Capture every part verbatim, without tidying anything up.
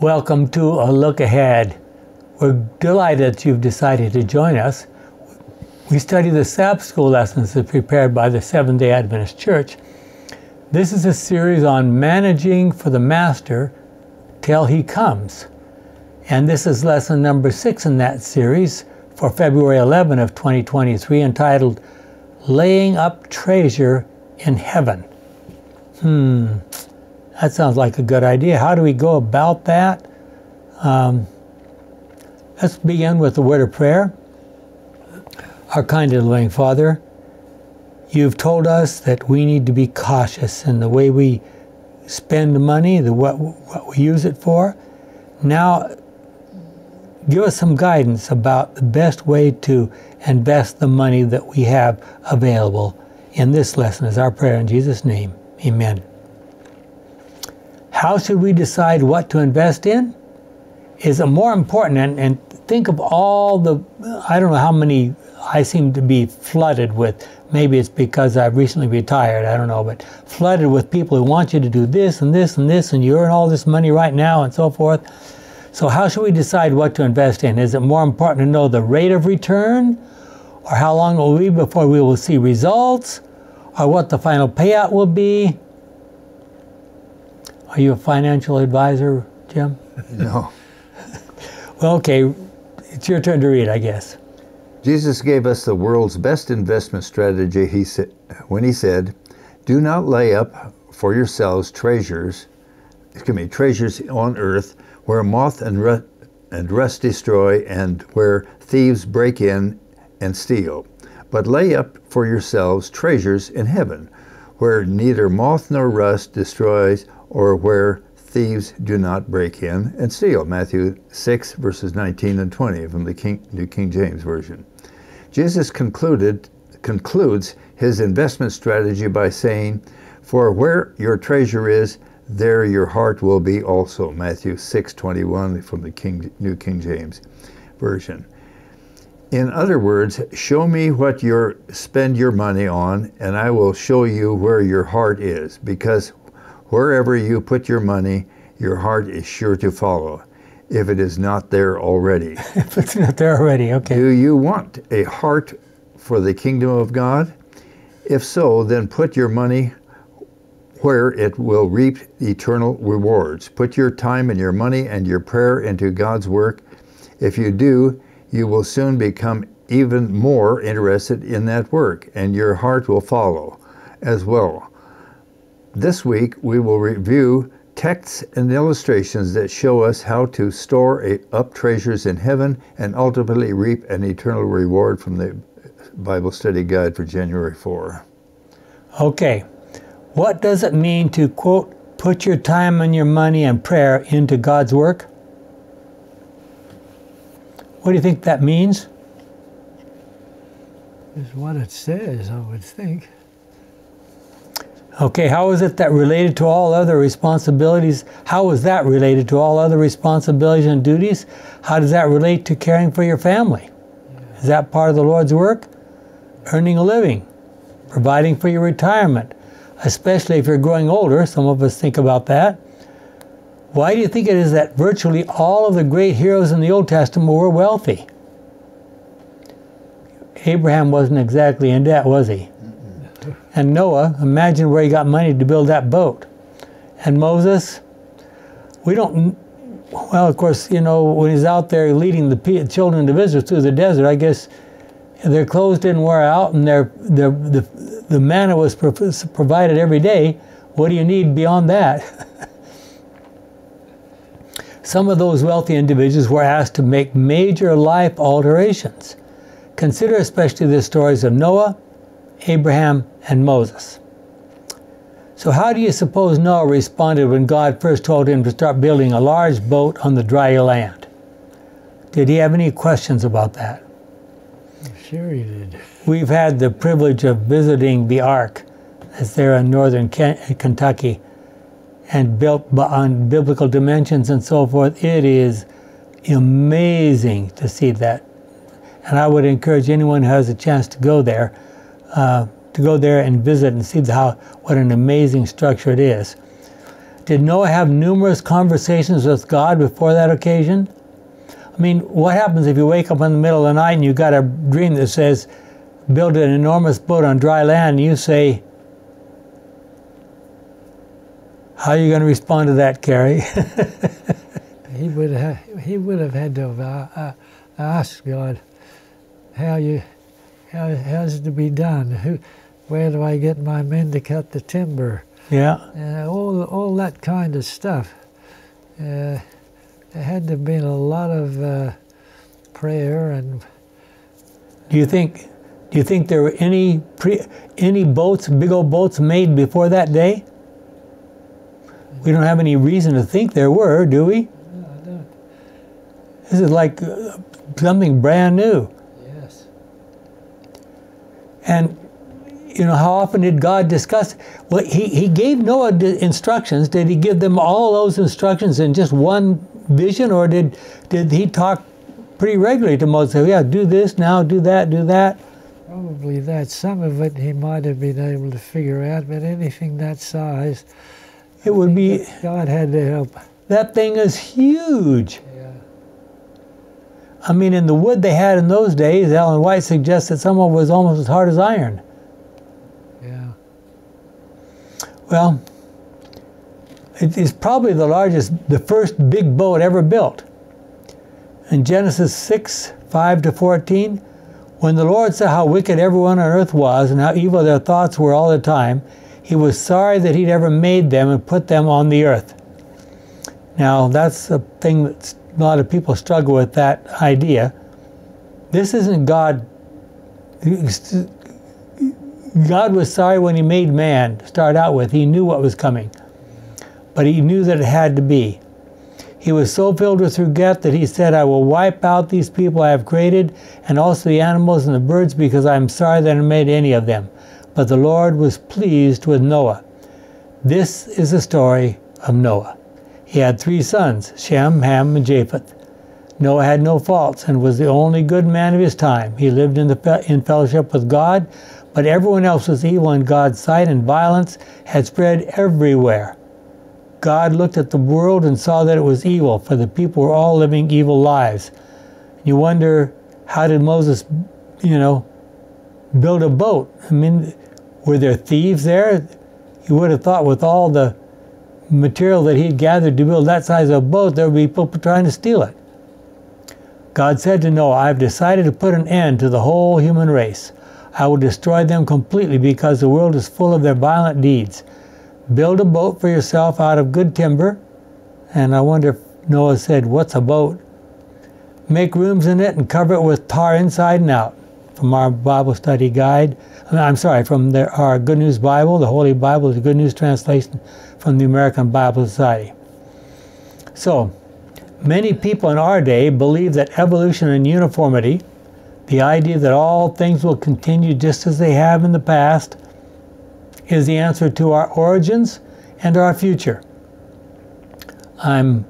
Welcome to A Look Ahead. We're delighted that you've decided to join us. We study the Sabbath School lessons that are prepared by the Seventh-day Adventist Church. This is a series on managing for the Master till He comes. And this is lesson number six in that series for February eleventh of twenty twenty-three, entitled Laying Up Treasure in Heaven. Hmm, that sounds like a good idea. How do we go about that? Um, let's begin with the word of prayer. Our kind and loving Father, you've told us that we need to be cautious in the way we spend money, the what, what we use it for. Now, give us some guidance about the best way to invest the money that we have available in this lesson is our prayer in Jesus' name. Amen. How should we decide what to invest in? Is it more important? And, and think of all the, I don't know how many I seem to be flooded with. Maybe it's because I've recently retired, I don't know, but flooded with people who want you to do this and this and this, and you earn all this money right now and so forth. So how should we decide what to invest in? Is it more important to know the rate of return, or how long it will be before we will see results, or what the final payout will be? Are you a financial advisor, Jim? No. Well, okay, it's your turn to read, I guess. Jesus gave us the world's best investment strategy he sa- when he said, "Do not lay up for yourselves treasures, excuse me, treasures on earth, where moth and rust, and rust destroy, and where thieves break in and steal. But lay up for yourselves treasures in heaven, where neither moth nor rust destroys, or where thieves do not break in and steal." Matthew six, verses nineteen and twenty from the King, New King James Version. Jesus concluded, concludes his investment strategy by saying, "For where your treasure is, there your heart will be also." Matthew six twenty-one from the King, New King James Version. In other words, show me what you spend your money on, and I will show you where your heart is, because wherever you put your money, your heart is sure to follow, if it is not there already. If it's not there already, okay. Do you want a heart for the kingdom of God? If so, then put your money where it will reap eternal rewards. Put your time and your money and your prayer into God's work. If you do, you will soon become even more interested in that work, and your heart will follow as well. This week, we will review texts and illustrations that show us how to store up treasures in heaven and ultimately reap an eternal reward from the Bible Study Guide for January fourth. Okay. What does it mean to, quote, put your time and your money and prayer into God's work? What do you think that means? It's what it says, I would think. Okay, how is it that related to all other responsibilities? How is that related to all other responsibilities and duties? How does that relate to caring for your family? Yeah. Is that part of the Lord's work? Earning a living, providing for your retirement, especially if you're growing older. Some of us think about that. Why do you think it is that virtually all of the great heroes in the Old Testament were wealthy? Abraham wasn't exactly in debt, was he? Mm-mm. And Noah, imagine where he got money to build that boat. And Moses, we don't, well, of course, you know, when he's out there leading the children of Israel through the desert, I guess their clothes didn't wear out, and their, their, the, the manna was pro provided every day. What do you need beyond that? Some of those wealthy individuals were asked to make major life alterations. Consider especially the stories of Noah, Abraham, and Moses. So how do you suppose Noah responded when God first told him to start building a large boat on the dry land? Did he have any questions about that? Sure he did. We've had the privilege of visiting the Ark that's there in northern Ken Kentucky and built on biblical dimensions and so forth. It is amazing to see that. And I would encourage anyone who has a chance to go there, uh, to go there and visit and see how what an amazing structure it is. Did Noah have numerous conversations with God before that occasion? I mean, what happens if you wake up in the middle of the night and you got a dream that says, build an enormous boat on dry land, and you say, how are you going to respond to that, Carrie? He would have, he would have had to have, uh, ask God, how you, how how's it to be done? Who, where do I get my men to cut the timber? Yeah, and all all that kind of stuff. Uh, there had to have been a lot of uh, prayer and. Do you think, do you think there were any pre, any boats, big old boats made before that day? We don't have any reason to think there were, do we? No, I don't. This is like something brand new. Yes. And, you know, how often did God discuss? Well, he, he gave Noah instructions. Did he give them all those instructions in just one vision, or did, did he talk pretty regularly to Moses? Say, yeah, do this now, do that, do that? Probably that. Some of it he might have been able to figure out, but anything that size, it would be, God had to help. That thing is huge. Yeah. I mean, in the wood they had in those days, Ellen White suggests that someone was almost as hard as iron. Yeah. Well, it is probably the largest, the first big boat ever built. In Genesis six, five to fourteen, when the Lord saw how wicked everyone on earth was and how evil their thoughts were all the time, he was sorry that he'd ever made them and put them on the earth. Now, that's a thing that a lot of people struggle with, that idea. This isn't God. God was sorry when he made man, to start out with. He knew what was coming, but he knew that it had to be. He was so filled with regret that he said, I will wipe out these people I have created, and also the animals and the birds, because I am sorry that I made any of them. But the Lord was pleased with Noah. This is the story of Noah. He had three sons, Shem, Ham, and Japheth. Noah had no faults and was the only good man of his time. He lived in, the, in fellowship with God, but everyone else was evil in God's sight, and violence had spread everywhere. God looked at the world and saw that it was evil, for the people were all living evil lives. You wonder, how did Moses, you know, build a boat? I mean, were there thieves there? You would have thought with all the material that he'd gathered to build that size of a boat, there would be people trying to steal it. God said to Noah, I've decided to put an end to the whole human race. I will destroy them completely because the world is full of their violent deeds. Build a boat for yourself out of good timber. And I wonder if Noah said, what's a boat? Make rooms in it and cover it with tar inside and out. From our Bible study guide, I'm sorry, from the, our Good News Bible, the Holy Bible, the Good News translation from the American Bible Society. So, many people in our day believe that evolution and uniformity, the idea that all things will continue just as they have in the past, is the answer to our origins and our future. I'm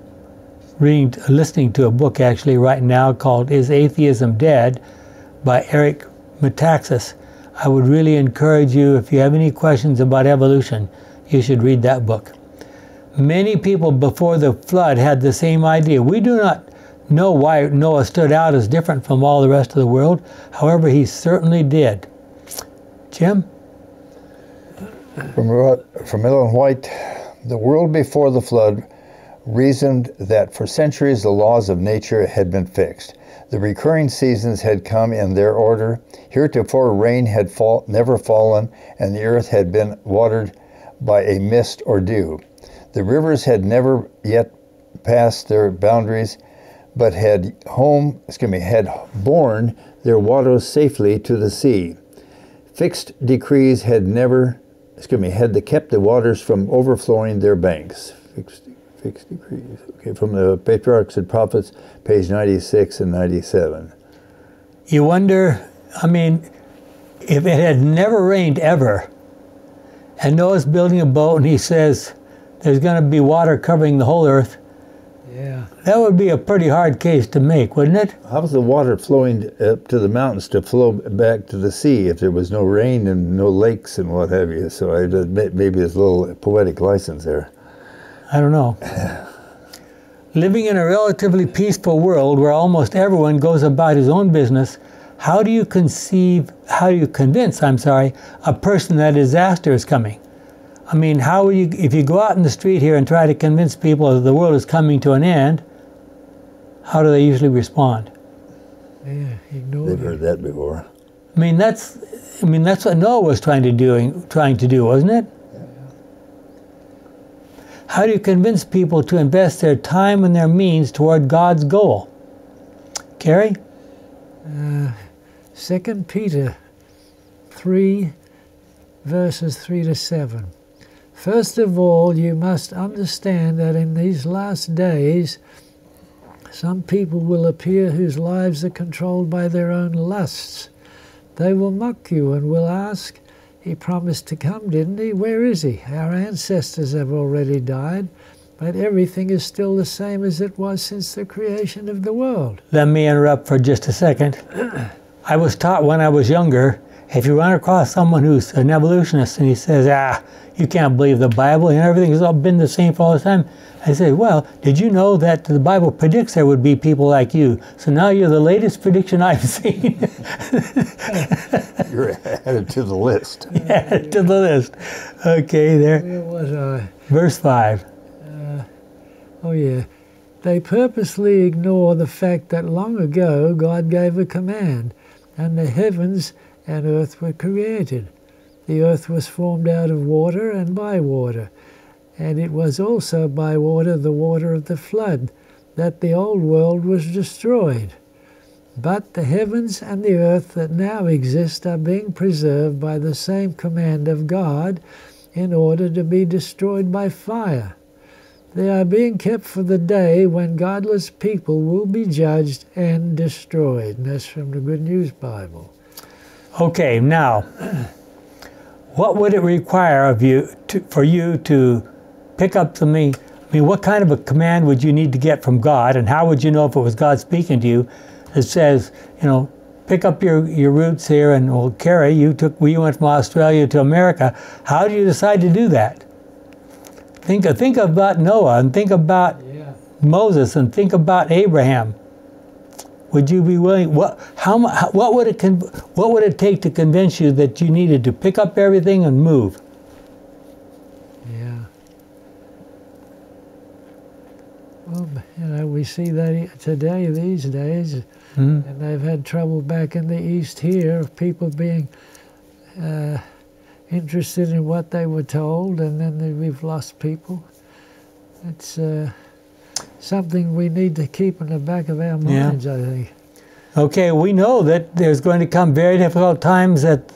reading, listening to a book actually right now called Is Atheism Dead? By Eric Metaxas. I would really encourage you, if you have any questions about evolution, you should read that book. Many people before the flood had the same idea. We do not know why Noah stood out as different from all the rest of the world. However, he certainly did. Jim? From, from Ellen White, the world before the flood reasoned that for centuries the laws of nature had been fixed. The recurring seasons had come in their order. Heretofore rain had fall, never fallen, and the earth had been watered by a mist or dew. The rivers had never yet passed their boundaries, but had home, excuse me, had borne their waters safely to the sea. Fixed decrees had never, excuse me, had kept the waters from overflowing their banks. Fixed Fixed decrees. Okay, from the Patriarchs and Prophets, page ninety-six and ninety-seven. You wonder, I mean, if it had never rained ever, and Noah's building a boat and he says there's going to be water covering the whole earth, yeah, that would be a pretty hard case to make, wouldn't it? How's the water flowing up to the mountains to flow back to the sea if there was no rain and no lakes and what have you? So I admit maybe there's a little poetic license there. I don't know. Living in a relatively peaceful world where almost everyone goes about his own business, how do you conceive, how do you convince, I'm sorry, a person that a disaster is coming? I mean, how will you, if you go out in the street here and try to convince people that the world is coming to an end, how do they usually respond? Yeah, ignore They've it. heard that before. I mean, that's, I mean, that's what Noah was trying to do, trying to do, wasn't it? Yeah. How do you convince people to invest their time and their means toward God's goal? Carrie? Uh, Second Peter three, verses three to seven. First of all, you must understand that in these last days, some people will appear whose lives are controlled by their own lusts. They will mock you and will ask, "He promised to come, didn't he? Where is he? Our ancestors have already died, but everything is still the same as it was since the creation of the world." Let me interrupt for just a second. I was taught when I was younger, if you run across someone who's an evolutionist and he says, "Ah, you can't believe the Bible and everything has all been the same for all the time," I say, "Well, did you know that the Bible predicts there would be people like you? So now you're the latest prediction I've seen." You're added to the list. Uh, yeah, to the list. Okay, there. Where was I? Verse five. Uh, oh yeah. They purposely ignore the fact that long ago God gave a command, and the heavens and earth were created. The earth was formed out of water and by water, and it was also by water, the water of the flood, that the old world was destroyed. But the heavens and the earth that now exist are being preserved by the same command of God in order to be destroyed by fire. They are being kept for the day when godless people will be judged and destroyed." And that's from the Good News Bible. Okay, now, what would it require of you to, for you to pick up the me? I mean, what kind of a command would you need to get from God, and how would you know if it was God speaking to you that says, you know, pick up your, your roots here? And, well, Carrie, you took, we went from Australia to America. How do you decide to do that? Think, think about Noah, and think about yeah. Moses, and think about Abraham. Would you be willing? What? How? What would it? What would it take to convince you that you needed to pick up everything and move? Yeah. Well, you know, we see that today, these days, mm-hmm. and they've had trouble back in the East here of people being uh, interested in what they were told, and then we've lost people. It's. Uh, Something we need to keep in the back of our minds, yeah. I think. Okay, we know that there's going to come very difficult times that,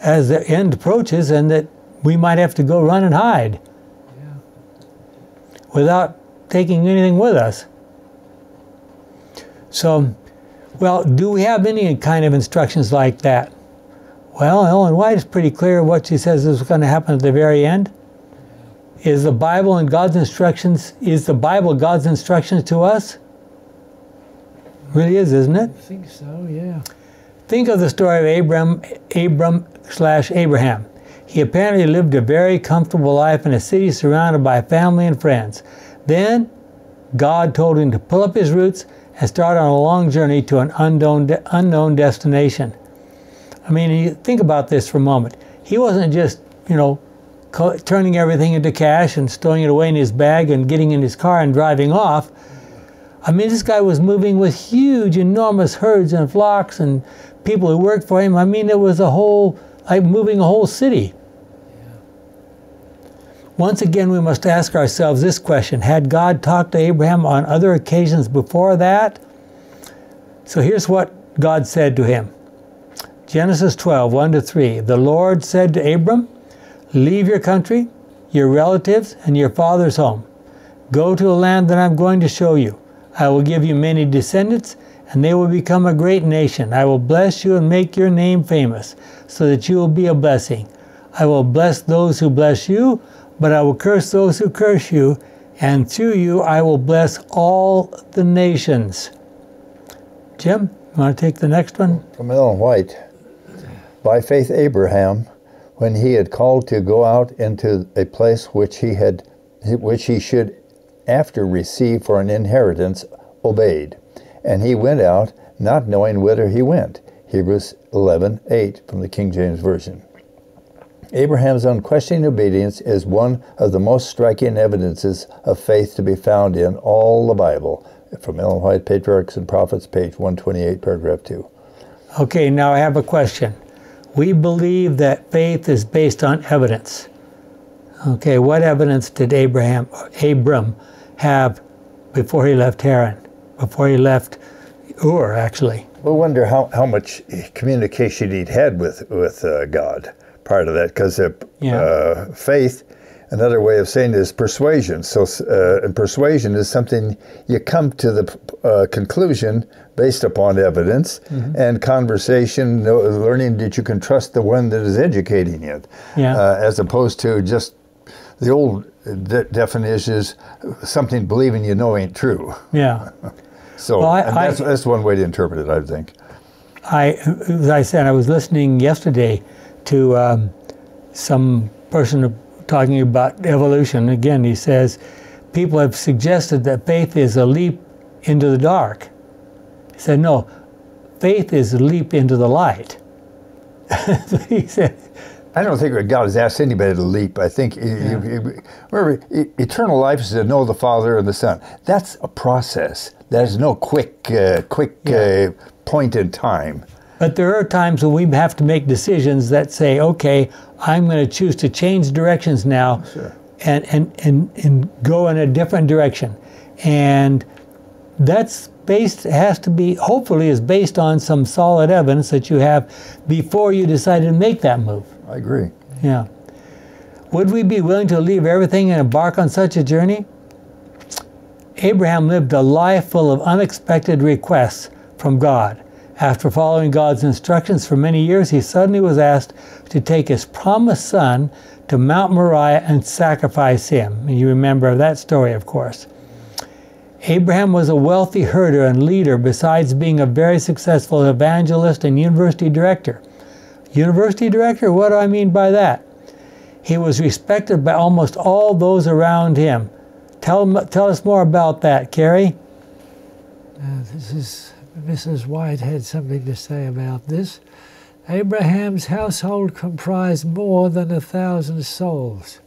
as the end approaches, and that we might have to go run and hide yeah. without taking anything with us. So, well, do we have any kind of instructions like that? Well, Ellen White is pretty clear what she says is going to happen at the very end. Is the Bible and God's instructions, is the Bible God's instructions to us? Really is, isn't it? I think so, yeah. Think of the story of Abram, Abram slash Abraham. He apparently lived a very comfortable life in a city surrounded by family and friends. Then God told him to pull up his roots and start on a long journey to an unknown, unknown destination. I mean, think about this for a moment. He wasn't just, you know, turning everything into cash and stowing it away in his bag and getting in his car and driving off. I mean, this guy was moving with huge, enormous herds and flocks and people who worked for him. I mean, it was a whole, like moving a whole city. Yeah. Once again, we must ask ourselves this question. Had God talked to Abraham on other occasions before that? So here's what God said to him. Genesis twelve, one to three. The Lord said to Abram, "Leave your country, your relatives, and your father's home. Go to a land that I'm going to show you. I will give you many descendants, and they will become a great nation. I will bless you and make your name famous, so that you will be a blessing. I will bless those who bless you, but I will curse those who curse you, and through you I will bless all the nations." Jim, you want to take the next one? From Ellen White. By faith Abraham, when he had called to go out into a place which he had which he should after receive for an inheritance, obeyed. And he went out, not knowing whither he went. Hebrews eleven eight from the King James Version. Abraham's unquestioning obedience is one of the most striking evidences of faith to be found in all the Bible. From Ellen White, Patriarchs and Prophets, page one twenty-eight, paragraph two. Okay, now I have a question. We believe that faith is based on evidence. Okay, what evidence did Abraham, Abram have before he left Haran, before he left Ur, actually? We wonder how, how much communication he'd had with, with uh, God prior to that, because uh, yeah. uh, faith, another way of saying it is persuasion. So, uh, and persuasion is something you come to the uh, conclusion based upon evidence mm-hmm. and conversation, learning that you can trust the one that is educating it, yeah. uh, as opposed to just the old de definition is something believing you know ain't true. Yeah. So well, I, that's, I, that's one way to interpret it, I think. I, as I said, I was listening yesterday to um, some person talking about evolution. Again, he says, people have suggested that faith is a leap into the dark. He said, no, faith is a leap into the light. That's what he said. I don't think God has asked anybody to leap. I think yeah. he, he, remember, eternal life is to know the Father and the Son. That's a process. There's no quick, uh, quick yeah. uh, point in time. But there are times when we have to make decisions that say, okay, I'm going to choose to change directions now sure. and, and, and, and go in a different direction. And that's based, has to be, hopefully is based on some solid evidence that you have before you decide to make that move. I agree. Yeah. Would we be willing to leave everything and embark on such a journey? Abraham lived a life full of unexpected requests from God. After following God's instructions for many years, he suddenly was asked to take his promised son to Mount Moriah and sacrifice him. And you remember that story, of course. Abraham was a wealthy herder and leader, besides being a very successful evangelist and university director. University director? What do I mean by that? He was respected by almost all those around him. Tell, tell us more about that, Carrie. Uh, this is... Missus White had something to say about this. Abraham's household comprised more than a thousand souls.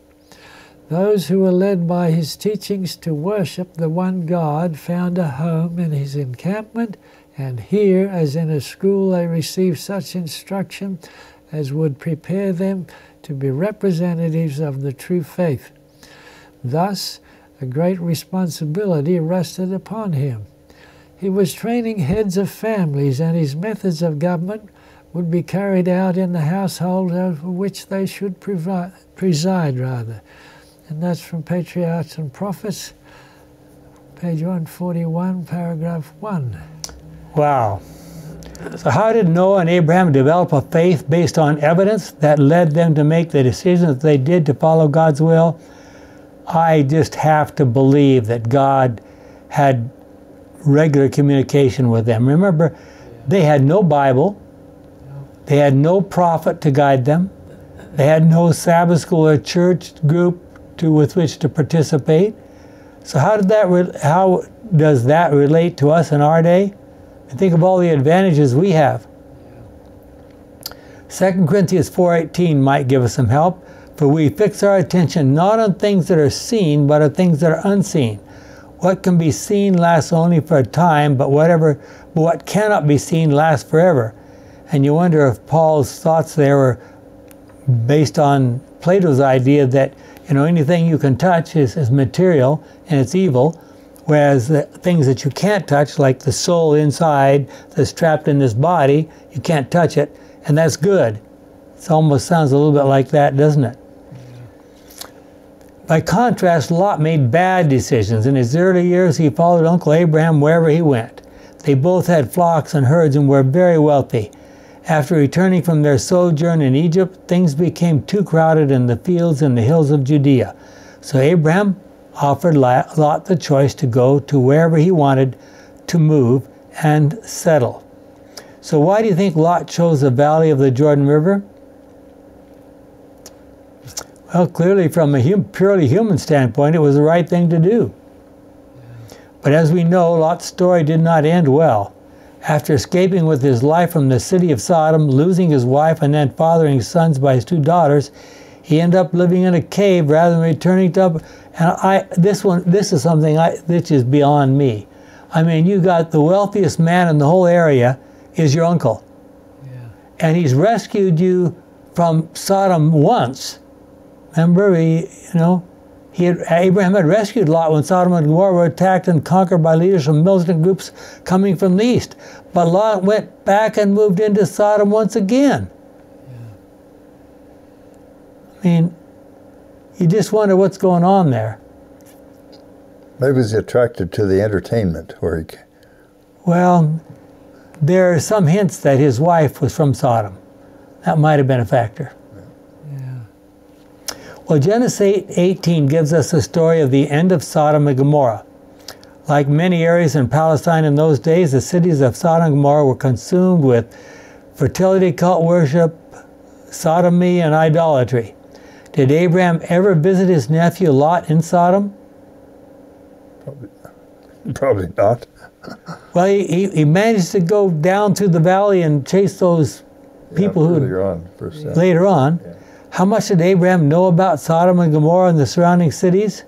Those who were led by his teachings to worship the one God found a home in his encampment, and here, as in a school, they received such instruction as would prepare them to be representatives of the true faith. Thus, a great responsibility rested upon him. He was training heads of families, and his methods of government would be carried out in the household over which they should preside, preside rather. And that's from Patriarchs and Prophets, page one forty-one, paragraph one. Wow. So how did Noah and Abraham develop a faith based on evidence that led them to make the decisions they did to follow God's will? I just have to believe that God had regular communication with them. Remember, they had no Bible, they had no prophet to guide them, they had no Sabbath school or church group to, with which to participate. So how did that re how does that relate to us in our day? And think of all the advantages we have. Second Corinthians four eighteen might give us some help. For we fix our attention not on things that are seen, but on things that are unseen. What can be seen lasts only for a time, but whatever, but what cannot be seen lasts forever. And you wonder if Paul's thoughts there were based on Plato's idea that, you know, anything you can touch is, is material and it's evil, whereas the things that you can't touch, like the soul inside that's trapped in this body, you can't touch it, and that's good. It almost sounds a little bit like that, doesn't it? By contrast, Lot made bad decisions. In his early years, he followed Uncle Abraham wherever he went. They both had flocks and herds and were very wealthy. After returning from their sojourn in Egypt, things became too crowded in the fields and the hills of Judea. So Abraham offered Lot the choice to go to wherever he wanted to move and settle. So why do you think Lot chose the valley of the Jordan River? Well, clearly from a hum, purely human standpoint, it was the right thing to do. But as we know, Lot's story did not end well. After escaping with his life from the city of Sodom, losing his wife, and then fathering sons by his two daughters, he ended up living in a cave rather than returning to... And I, this one, this is something I, this is beyond me. I mean, you got the wealthiest man in the whole area is your uncle. Yeah. And he's rescued you from Sodom once. Remember, he, you know, he had, Abraham had rescued Lot when Sodom and Gomorrah were attacked and conquered by leaders from militant groups coming from the east. But Lot went back and moved into Sodom once again. Yeah. I mean, you just wonder what's going on there. Maybe he's attracted to the entertainment where he came. Well, there are some hints that his wife was from Sodom. That might have been a factor. Yeah. Well, Genesis eighteen gives us the story of the end of Sodom and Gomorrah. Like many areas in Palestine in those days, the cities of Sodom and Gomorrah were consumed with fertility cult worship, sodomy, and idolatry. Did Abraham ever visit his nephew Lot in Sodom? Probably not. Well, he, he managed to go down to the valley and chase those people yeah, who... Later on. First later on. Yeah. How much did Abraham know about Sodom and Gomorrah and the surrounding cities?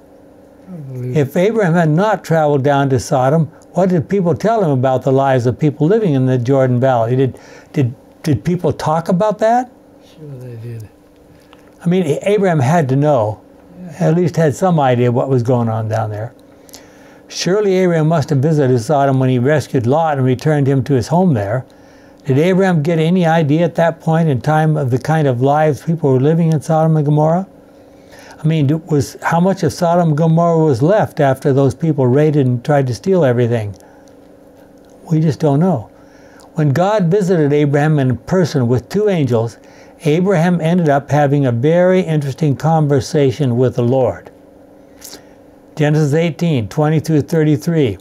If Abraham had not traveled down to Sodom, what did people tell him about the lives of people living in the Jordan Valley? Did, did, did people talk about that? Sure they did. I mean, Abraham had to know, yeah. At least had some idea what was going on down there. Surely Abraham must have visited Sodom when he rescued Lot and returned him to his home there. Did Abraham get any idea at that point in time of the kind of lives people were living in Sodom and Gomorrah? I mean, was how much of Sodom and Gomorrah was left after those people raided and tried to steal everything? We just don't know. When God visited Abraham in person with two angels, Abraham ended up having a very interesting conversation with the Lord. Genesis eighteen, twenty through thirty-three.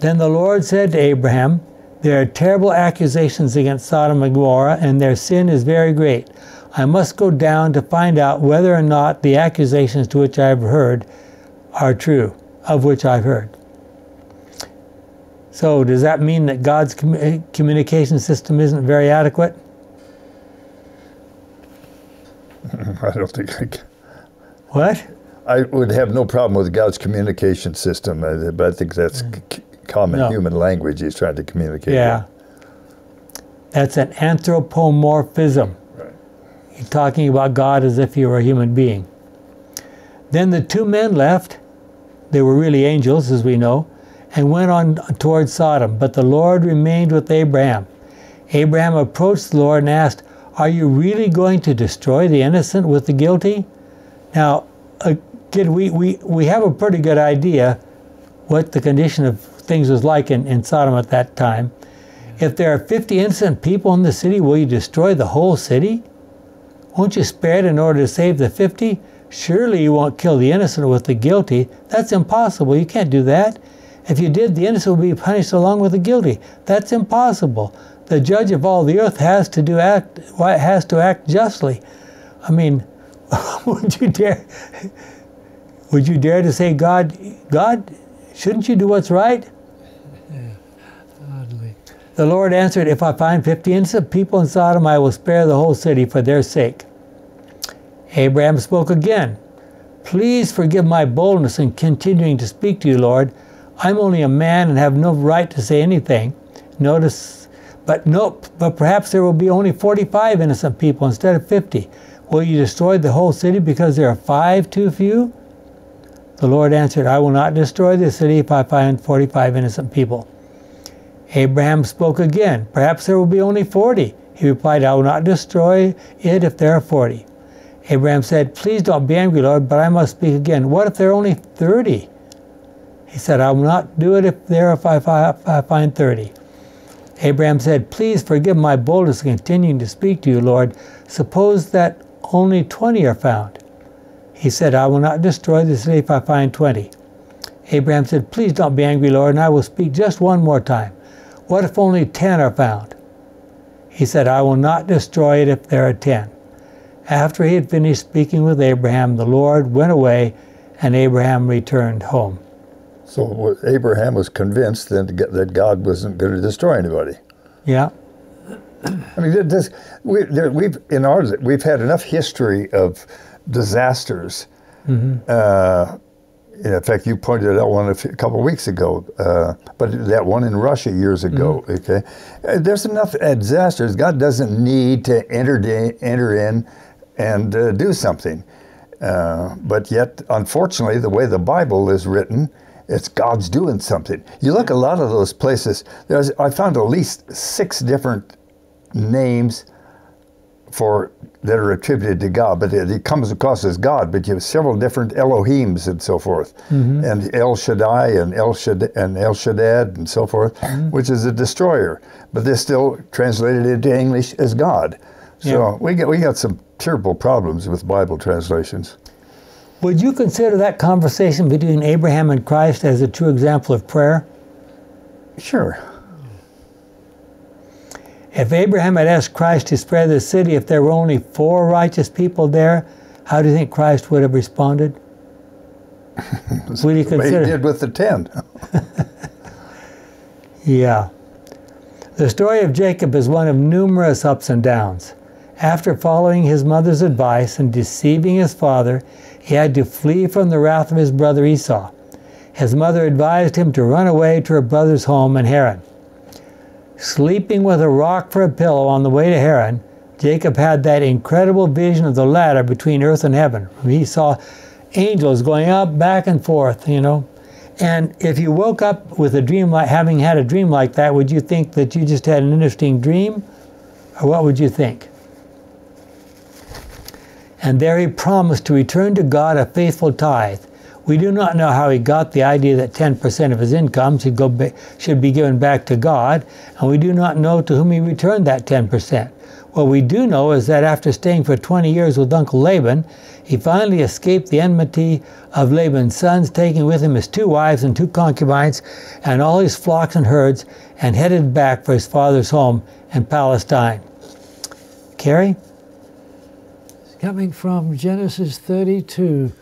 Then the Lord said to Abraham, "There are terrible accusations against Sodom and Gomorrah, and their sin is very great. I must go down to find out whether or not the accusations to which I have heard are true, of which I've heard." So does that mean that God's com- communication system isn't very adequate? I don't think I can. What? I would have no problem with God's communication system, but I think that's c common no. human language he's trying to communicate. Yeah. With. That's an anthropomorphism. Right. You're talking about God as if he were a human being. Then the two men left, they were really angels as we know, and went on toward Sodom, but the Lord remained with Abraham. Abraham approached the Lord and asked, "Are you really going to destroy the innocent with the guilty?" Now, uh, Kid, we, we, we have a pretty good idea what the condition of things was like in, in Sodom at that time. Yeah. If there are fifty innocent people in the city, will you destroy the whole city? Won't you spare it in order to save the fifty? Surely you won't kill the innocent with the guilty. That's impossible. You can't do that. If you did, the innocent will be punished along with the guilty. That's impossible. The judge of all the earth has to do act, has to act justly. I mean, would you dare? Would you dare to say, God, God, shouldn't you do what's right? Yeah, oddly. The Lord answered, "If I find fifty innocent people in Sodom, I will spare the whole city for their sake." Abraham spoke again. "Please forgive my boldness in continuing to speak to you, Lord. I'm only a man and have no right to say anything." Notice, but nope. But perhaps there will be only forty-five innocent people instead of fifty. Will you destroy the whole city because there are five too few? The Lord answered, "I will not destroy the city if I find forty-five innocent people." Abraham spoke again. "Perhaps there will be only forty. He replied, "I will not destroy it if there are forty. Abraham said, "Please don't be angry, Lord, but I must speak again. What if there are only thirty? He said, "I will not do it if there if I, if I find thirty. Abraham said, "Please forgive my boldness in continuing to speak to you, Lord. Suppose that only twenty are found." He said, "I will not destroy the city if I find twenty. Abraham said, "Please don't be angry, Lord, and I will speak just one more time. What if only ten are found? He said, "I will not destroy it if there are ten. After he had finished speaking with Abraham, the Lord went away, and Abraham returned home. So Abraham was convinced that God wasn't going to destroy anybody. Yeah. I mean, this, we, we've in our we've had enough history of disasters. Mm-hmm. uh, in fact, you pointed out one a couple of weeks ago, uh, but that one in Russia years ago. Mm-hmm. Okay, there's enough disasters. God doesn't need to enter enter in and uh, do something. Uh, but yet, unfortunately, the way the Bible is written, it's God's doing something. You look a lot of those places. There's, I found at least six different names for that are attributed to God, but it, it comes across as God. But you have several different Elohims and so forth, mm-hmm. and El Shaddai and El Shaddai and El Shaddad and so forth, mm-hmm. which is a destroyer. But they're still translated into English as God. So yeah. we got we got some terrible problems with Bible translations. Would you consider that conversation between Abraham and Christ as a true example of prayer? Sure. If Abraham had asked Christ to spare the city if there were only four righteous people there, how do you think Christ would have responded? Would he consider he did with the ten? Yeah. The story of Jacob is one of numerous ups and downs. After following his mother's advice and deceiving his father, he had to flee from the wrath of his brother Esau. His mother advised him to run away to her brother's home in Haran. Sleeping with a rock for a pillow on the way to Haran, Jacob had that incredible vision of the ladder between earth and heaven. He saw angels going up, back and forth, you know. And if you woke up with a dream, like having had a dream like that, would you think that you just had an interesting dream? Or what would you think? And there he promised to return to God a faithful tithe. We do not know how he got the idea that ten percent of his income should, go be, should be given back to God, and we do not know to whom he returned that ten percent. What we do know is that after staying for twenty years with Uncle Laban, he finally escaped the enmity of Laban's sons, taking with him his two wives and two concubines and all his flocks and herds, and headed back for his father's home in Palestine. Carrie? Coming from Genesis thirty-two,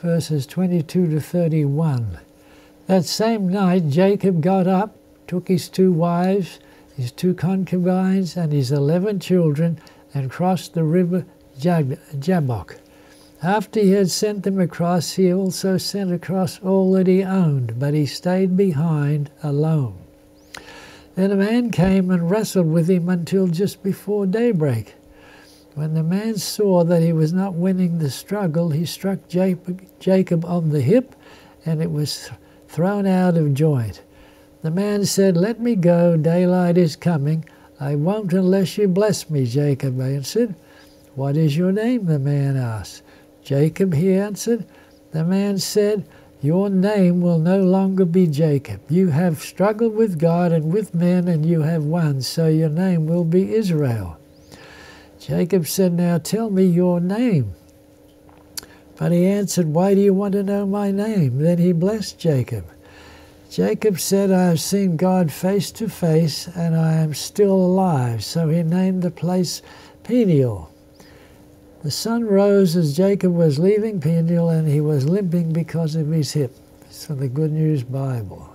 verses twenty-two to thirty-one. That same night, Jacob got up, took his two wives, his two concubines, and his eleven children, and crossed the river Jabbok. After he had sent them across, he also sent across all that he owned, but he stayed behind alone. Then a man came and wrestled with him until just before daybreak. When the man saw that he was not winning the struggle, he struck Jacob on the hip, and it was thrown out of joint. The man said, "Let me go, daylight is coming." "I won't unless you bless me," Jacob answered. "What is your name?" the man asked. "Jacob," he answered. The man said, "Your name will no longer be Jacob. You have struggled with God and with men, and you have won, so your name will be Israel." Jacob said, "Now tell me your name." But he answered, "Why do you want to know my name?" Then he blessed Jacob. Jacob said, "I have seen God face to face, and I am still alive." So he named the place Peniel. The sun rose as Jacob was leaving Peniel, and he was limping because of his hip. It's from the Good News Bible.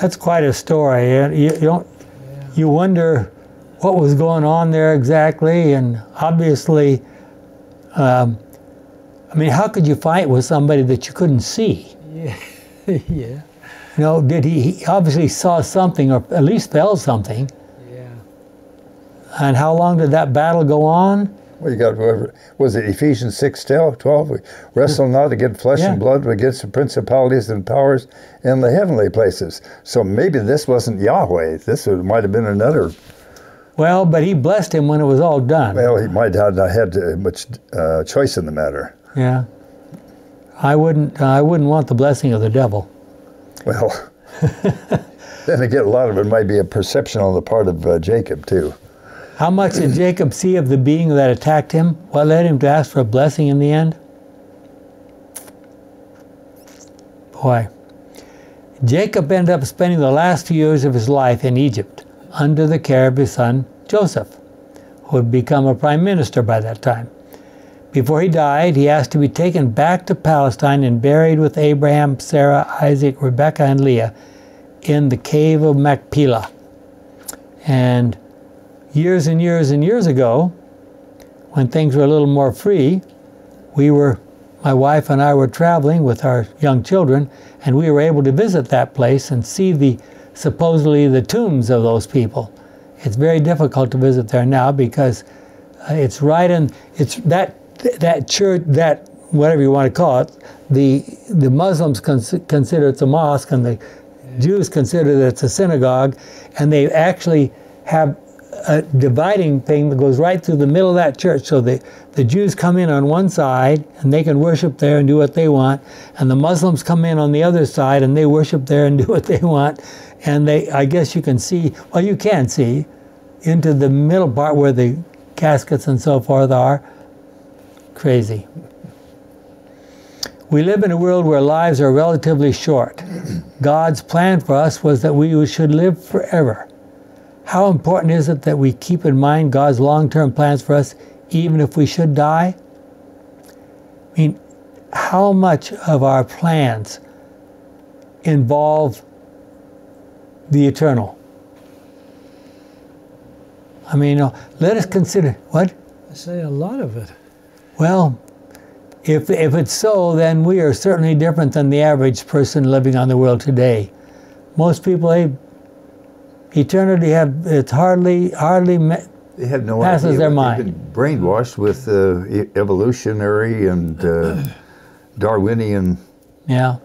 That's quite a story. You, you, don't, yeah. you wonder what was going on there exactly, and obviously, um, I mean, how could you fight with somebody that you couldn't see? Yeah, yeah. You know, did he, he obviously saw something, or at least felt something. Yeah. And how long did that battle go on? Well, you got whoever, was it Ephesians six twelve? We wrestle not against flesh yeah. and blood, but against the principalities and powers in the heavenly places. So maybe this wasn't Yahweh. This might have been another. Well, but he blessed him when it was all done. Well, he might have not had much uh, choice in the matter. Yeah, I wouldn't. Uh, I wouldn't want the blessing of the devil. Well, then again, a lot of it might be a perception on the part of uh, Jacob too. How much did Jacob see of the being that attacked him? What led him to ask for a blessing in the end? Boy, Jacob ended up spending the last few years of his life in Egypt, under the care of his son Joseph, who had become a prime minister by that time. Before he died, he asked to be taken back to Palestine and buried with Abraham, Sarah, Isaac, Rebekah, and Leah in the cave of Machpelah. And years and years and years ago, when things were a little more free, we were, my wife and I were traveling with our young children, and we were able to visit that place and see the supposedly the tombs of those people. It's very difficult to visit there now because it's right in, it's that that church, that whatever you want to call it, the the Muslims cons consider it's a mosque, and the Jews consider that it's a synagogue, and they actually have a dividing thing that goes right through the middle of that church. So the, the Jews come in on one side and they can worship there and do what they want, and the Muslims come in on the other side and they worship there and do what they want. And they, I guess you can see, well, you can see into the middle part where the caskets and so forth are. Crazy. We live in a world where lives are relatively short. God's plan for us was that we should live forever. How important is it that we keep in mind God's long-term plans for us, even if we should die? I mean, how much of our plans involve the eternal? I mean, let us consider, what? I say a lot of it. Well, If, if it's so, then we are certainly different than the average person living on the world today. Most people, they, eternity have, it's hardly, hardly they have no passes idea. Their mind. They've been brainwashed with uh, evolutionary and uh, Darwinian. Yeah.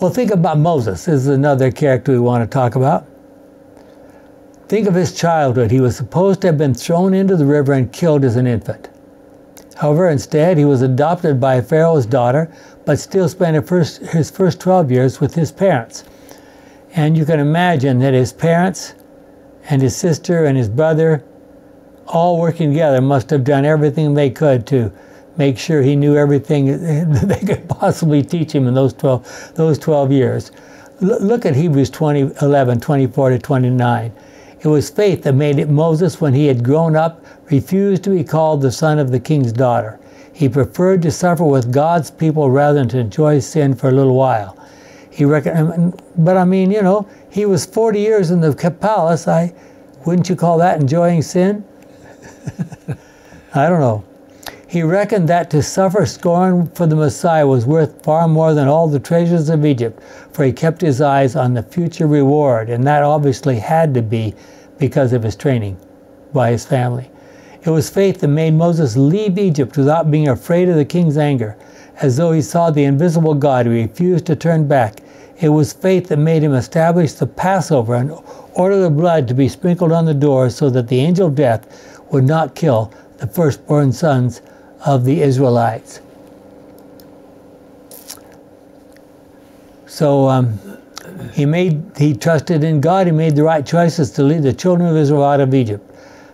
Well, think about Moses. This is another character we want to talk about. Think of his childhood. He was supposed to have been thrown into the river and killed as an infant. However, instead, he was adopted by Pharaoh's daughter, but still spent his first twelve years with his parents. And you can imagine that his parents and his sister and his brother, all working together, must have done everything they could to make sure he knew everything that they could possibly teach him in those twelve, those twelve years. L- look at Hebrews twenty, eleven, twenty-four to twenty-nine. It was faith that made it Moses, when he had grown up, refused to be called the son of the king's daughter. He preferred to suffer with God's people rather than to enjoy sin for a little while. He reckoned, but I mean, you know, he was forty years in the palace. I, wouldn't you call that enjoying sin? I don't know. He reckoned that to suffer scorn for the Messiah was worth far more than all the treasures of Egypt, for he kept his eyes on the future reward, and that obviously had to be because of his training by his family. It was faith that made Moses leave Egypt without being afraid of the king's anger. As though he saw the invisible God, he refused to turn back. It was faith that made him establish the Passover and order the blood to be sprinkled on the door so that the angel of death would not kill the firstborn sons of the Israelites. So um, he made, he trusted in God. He made the right choices to lead the children of Israel out of Egypt.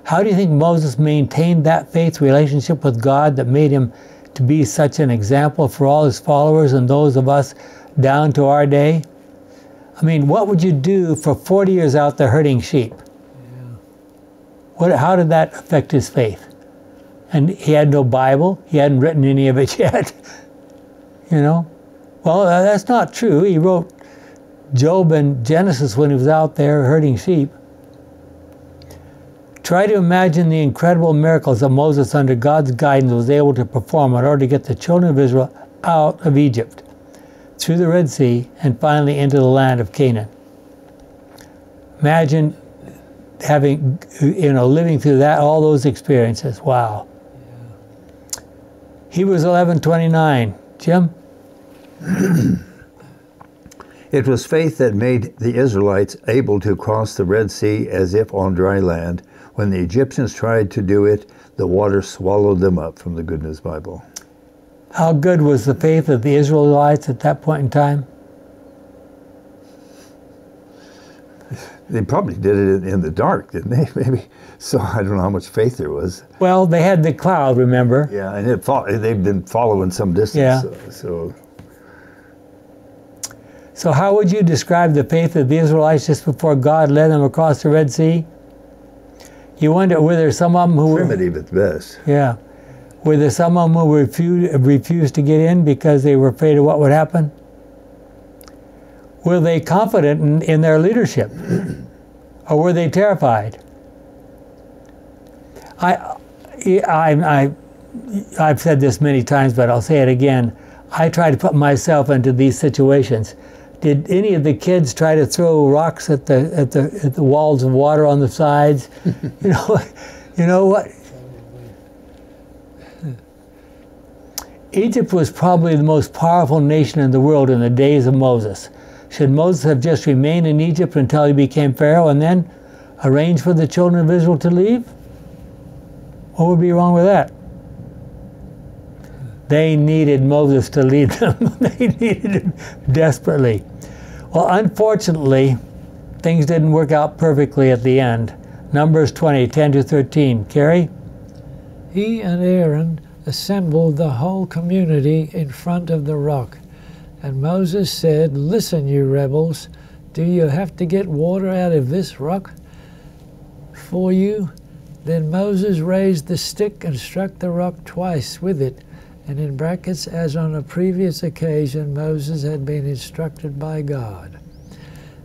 How do you think Moses maintained that faith relationship with God that made him to be such an example for all his followers and those of us down to our day? I mean, what would you do for forty years out there herding sheep? Yeah. What, how did that affect his faith? And he had no Bible. He hadn't written any of it yet. You know? Well, that's not true. He wrote Job and Genesis when he was out there herding sheep. Try to imagine the incredible miracles that Moses, under God's guidance, was able to perform in order to get the children of Israel out of Egypt, through the Red Sea, and finally into the land of Canaan. Imagine having, you know, living through that, all those experiences. Wow. Yeah. Hebrews eleven twenty-nine. Jim? It was faith that made the Israelites able to cross the Red Sea as if on dry land. When the Egyptians tried to do it, the water swallowed them up, from the Good News Bible. How good was the faith of the Israelites at that point in time? They probably did it in the dark, didn't they? Maybe. So I don't know how much faith there was. Well, they had the cloud, remember? Yeah, and it fo they've been following some distance. Yeah. So, so. so how would you describe the faith of the Israelites just before God led them across the Red Sea? You wonder, were there some of them who primitive were, at best? Yeah. Were there some of them who refused, refused to get in because they were afraid of what would happen? Were they confident in, in their leadership? Or were they terrified? I, I, I, I've said this many times, but I'll say it again. I try to put myself into these situations. Did any of the kids try to throw rocks at the at the at the walls of water on the sides? You know, you know what? Egypt was probably the most powerful nation in the world in the days of Moses. Should Moses have just remained in Egypt until he became Pharaoh and then arranged for the children of Israel to leave? What would be wrong with that? They needed Moses to lead them. They needed him desperately. Well, unfortunately, things didn't work out perfectly at the end. Numbers twenty, ten to thirteen. Carrie? He and Aaron assembled the whole community in front of the rock. And Moses said, "Listen, you rebels, do you have to get water out of this rock for you?" Then Moses raised the stick and struck the rock twice with it. And in brackets, as on a previous occasion, Moses had been instructed by God.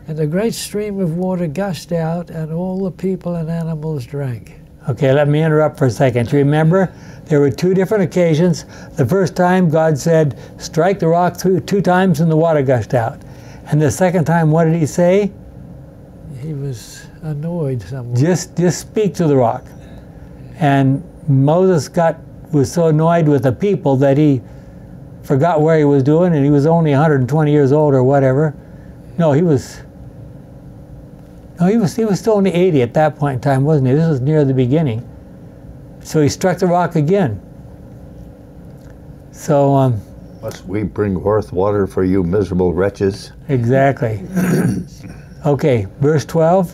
And a great stream of water gushed out, and all the people and animals drank. Okay, let me interrupt for a second. You remember, there were two different occasions. The first time, God said, strike the rock through two times, and the water gushed out. And the second time, what did he say? He was annoyed somewhat. Just, just speak to the rock. And Moses got was so annoyed with the people that he forgot where he was doing, and he was only one hundred twenty years old or whatever. No, he was no, he was, he was still only eighty at that point in time, wasn't he? This was near the beginning. So he struck the rock again. So, um... must we bring forth water for you miserable wretches? Exactly. Okay, verse twelve.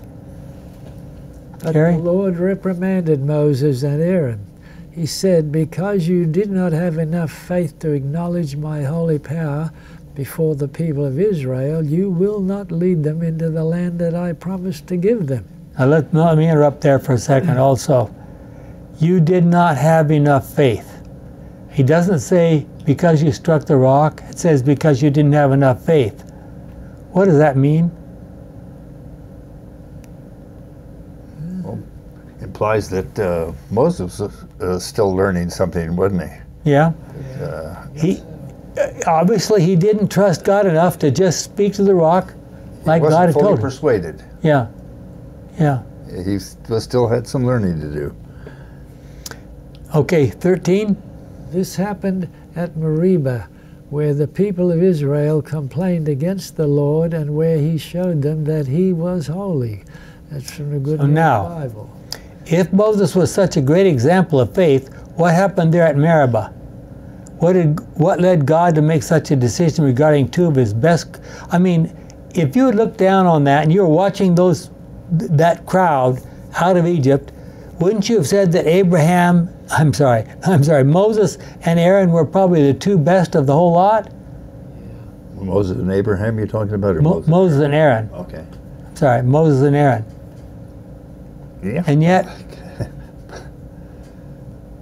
But Carrie? The Lord reprimanded Moses and Aaron. He said, "Because you did not have enough faith to acknowledge my holy power before the people of Israel, you will not lead them into the land that I promised to give them." Now let, let me interrupt there for a second also. You did not have enough faith. He doesn't say, because you struck the rock. It says, because you didn't have enough faith. What does that mean? Implies that uh, Moses was uh, still learning something, wasn't he? Yeah. Uh, he obviously he didn't trust God enough to just speak to the rock, like he wasn't God had fully told him. Persuaded. Yeah, yeah. He still had some learning to do. Okay, thirteen. This happened at Meribah, where the people of Israel complained against the Lord, and where He showed them that He was holy. That's from the Good News Bible. If Moses was such a great example of faith, what happened there at Meribah? What did what led God to make such a decision regarding two of his best? I mean, if you look down on that and you're watching those that crowd out of Egypt, wouldn't you have said that Abraham, I'm sorry, I'm sorry, Moses and Aaron were probably the two best of the whole lot? Yeah. Moses and Abraham, you're talking about, or Mo Moses? Moses and Aaron. Okay. Sorry, Moses and Aaron. Yeah. And yet,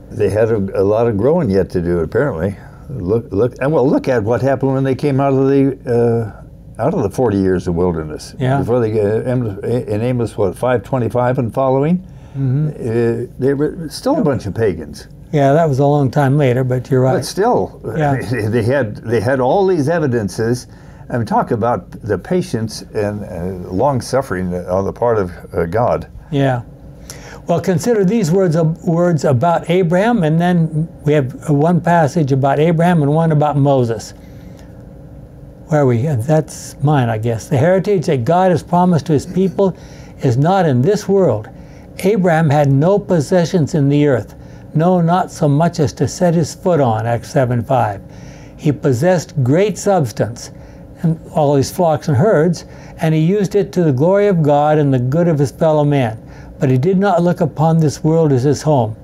they had a, a lot of growing yet to do. Apparently, look, look, and well, look at what happened when they came out of the uh, out of the forty years of wilderness. Yeah. Before they uh, in Amos, what, five twenty-five and following, mm-hmm. uh, they were still a bunch of pagans. Yeah, that was a long time later, but you're right. But still, yeah. they had they had all these evidences. I mean, talk about the patience and uh, long suffering on the part of uh, God. Yeah. Well, consider these words words about Abraham, and then we have one passage about Abraham and one about Moses. Where are we? That's mine, I guess. The heritage that God has promised to his people is not in this world. Abraham had no possessions in the earth, no, not so much as to set his foot on, Acts seven five. He possessed great substance, and all his flocks and herds, and he used it to the glory of God and the good of his fellow man. But he did not look upon this world as his home.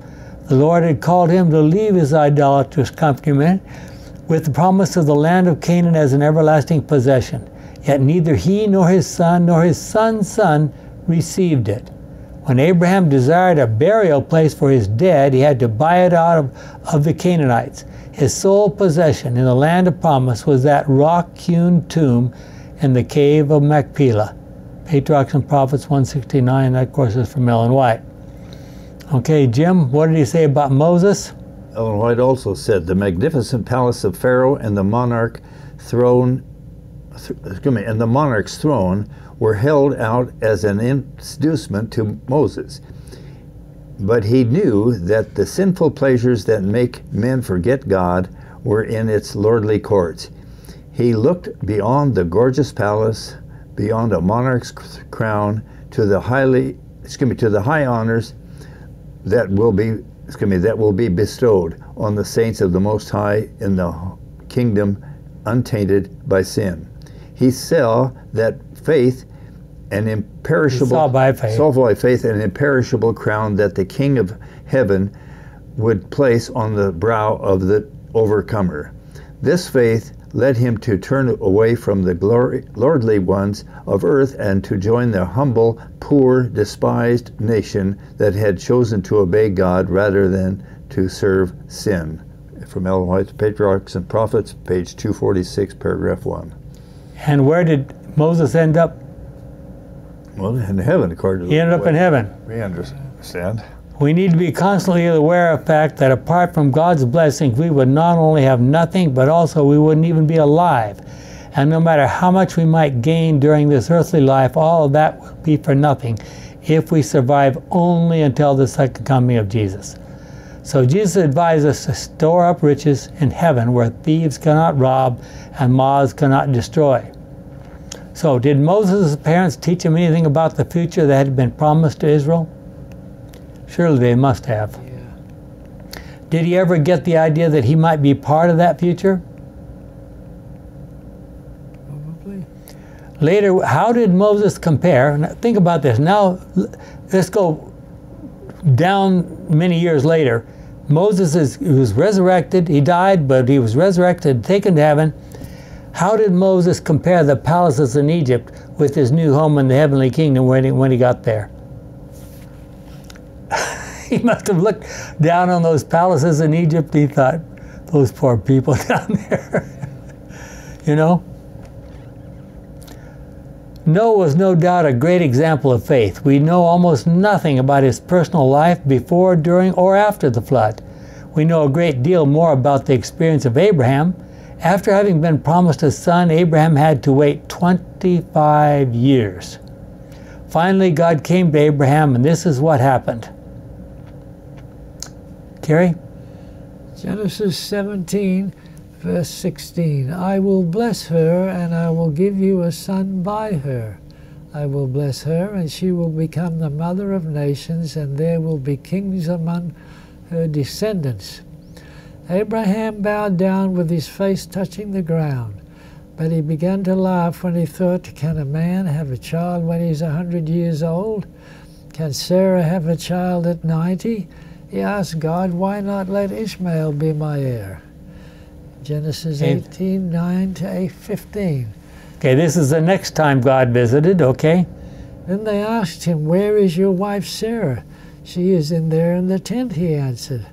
The Lord had called him to leave his idolatrous countrymen with the promise of the land of Canaan as an everlasting possession. Yet neither he nor his son nor his son's son received it. When Abraham desired a burial place for his dead, he had to buy it out of, of the Canaanites. His sole possession in the land of promise was that rock-hewn tomb in the cave of Machpelah. Patriarchs and Prophets one sixty-nine, that course is from Ellen White. Okay, Jim, what did he say about Moses? Ellen White also said, the magnificent palace of Pharaoh and the monarch throne, th excuse me, and the monarch's throne were held out as an inducement to Moses. But he knew that the sinful pleasures that make men forget God were in its lordly courts. He looked beyond the gorgeous palace, beyond a monarch's crown, to the highly, excuse me, to the high honors that will be, excuse me, that will be bestowed on the saints of the Most High in the kingdom untainted by sin. He saw that faith and imperishable saw by faith. Saw by faith an imperishable crown that the King of Heaven would place on the brow of the overcomer. This faith led him to turn away from the glory, lordly ones of earth and to join the humble, poor, despised nation that had chosen to obey God rather than to serve sin. From Ellen White's Patriarchs and Prophets, page two forty-six, paragraph one. And where did Moses end up? Well, in heaven, according to the He ended up in heaven. We understand. We need to be constantly aware of the fact that apart from God's blessings, we would not only have nothing, but also we wouldn't even be alive. And no matter how much we might gain during this earthly life, all of that would be for nothing if we survive only until the second coming of Jesus. So Jesus advised us to store up riches in heaven where thieves cannot rob and moths cannot destroy. So did Moses' parents teach him anything about the future that had been promised to Israel? Surely they must have. Yeah. Did he ever get the idea that he might be part of that future? Probably. Later, how did Moses compare? Now, think about this. Now, let's go down many years later. Moses is, he was resurrected. He died, but he was resurrected, taken to heaven. How did Moses compare the palaces in Egypt with his new home in the heavenly kingdom when he, when he got there? He must have looked down on those palaces in Egypt. He thought, those poor people down there, you know? Noah was no doubt a great example of faith. We know almost nothing about his personal life before, during, or after the flood. We know a great deal more about the experience of Abraham. After having been promised a son, Abraham had to wait twenty-five years. Finally, God came to Abraham, and this is what happened. Carrie? Genesis seventeen, verse sixteen. I will bless her, and I will give you a son by her. I will bless her, and she will become the mother of nations, and there will be kings among her descendants. Abraham bowed down with his face touching the ground, but he began to laugh when he thought, can a man have a child when he's a hundred years old? Can Sarah have a child at ninety? He asked God, why not let Ishmael be my heir? Genesis eighteen, nine to fifteen. Okay, this is the next time God visited, okay? Then they asked him, where is your wife Sarah? She is in there in the tent, he answered.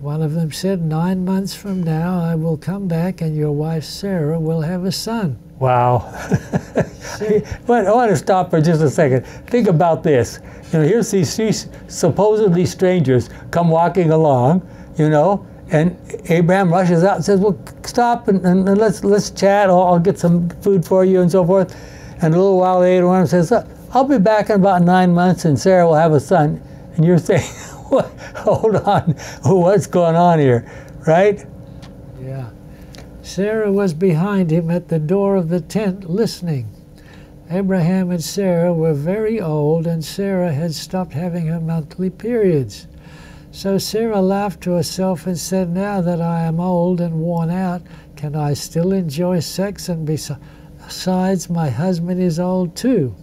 One of them said, nine months from now, I will come back and your wife Sarah will have a son. Wow. But I want to stop for just a second. Think about this. You know, here's these three supposedly strangers come walking along, you know, and Abraham rushes out and says, well, stop and, and, and let's, let's chat. I'll, I'll get some food for you and so forth. And a little while later, one of them says, I'll be back in about nine months and Sarah will have a son. And you're saying, what? Hold on, what's going on here, right? Yeah. Sarah was behind him at the door of the tent listening. Abraham and Sarah were very old, and Sarah had stopped having her monthly periods. So Sarah laughed to herself and said, now that I am old and worn out, can I still enjoy sex? And besides, my husband is old too.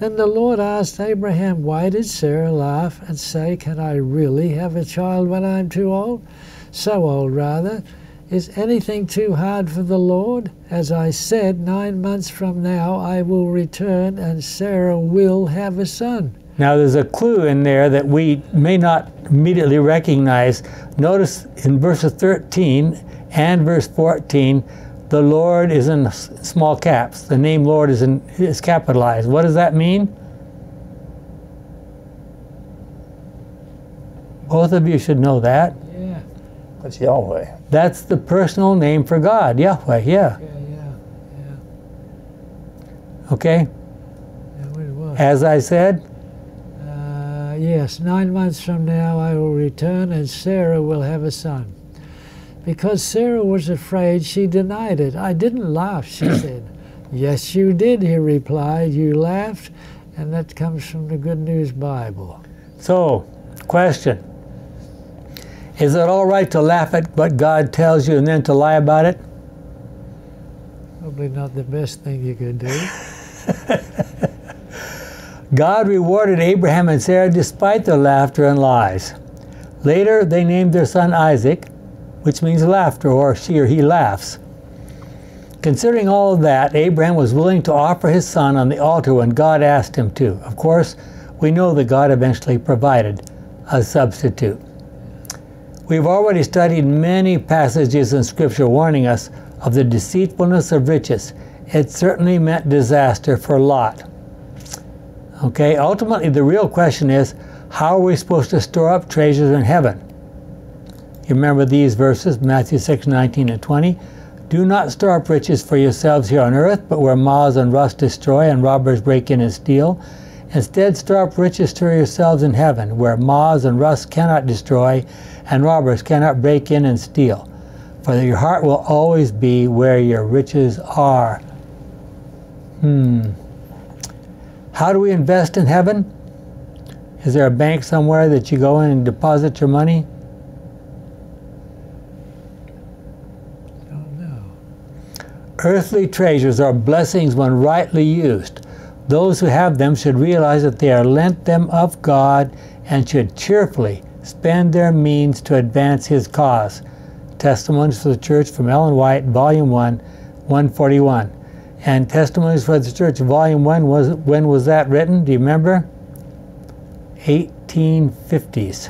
Then the Lord asked Abraham, why did Sarah laugh and say, can I really have a child when I'm too old? So old, rather. Is anything too hard for the Lord? As I said, nine months from now I will return and Sarah will have a son. Now there's a clue in there that we may not immediately recognize. Notice in verses thirteen and verse fourteen, the Lord is in small caps. The name Lord is, in, is capitalized. What does that mean? Both of you should know that. Yeah. That's Yahweh. That's the personal name for God, Yahweh, yeah. Yeah, yeah, yeah. Okay? Yeah, what it was. As I said, yes, nine months from now I will return and Sarah will have a son. Because Sarah was afraid, she denied it. I didn't laugh, she said. Yes, you did, he replied. You laughed, and that comes from the Good News Bible. So, question. Is it all right to laugh at what God tells you and then to lie about it? Probably not the best thing you could do. God rewarded Abraham and Sarah despite their laughter and lies. Later, they named their son Isaac, which means laughter, or she or he laughs. Considering all of that, Abraham was willing to offer his son on the altar when God asked him to. Of course, we know that God eventually provided a substitute. We've already studied many passages in Scripture warning us of the deceitfulness of riches. It certainly meant disaster for Lot. Okay, ultimately the real question is, how are we supposed to store up treasures in heaven? You remember these verses, Matthew six, nineteen and twenty. Do not store up riches for yourselves here on earth, but where moths and rust destroy and robbers break in and steal. Instead, store up riches for yourselves in heaven, where moths and rust cannot destroy and robbers cannot break in and steal. For your heart will always be where your riches are. Hmm. How do we invest in heaven? Is there a bank somewhere that you go in and deposit your money? I don't know. Earthly treasures are blessings when rightly used. Those who have them should realize that they are lent them of God and should cheerfully spend their means to advance His cause. Testimonies for the Church from Ellen White, Volume one, one forty-one. And Testimonies for the Church, Volume one, was, when was that written? Do you remember? eighteen fifties.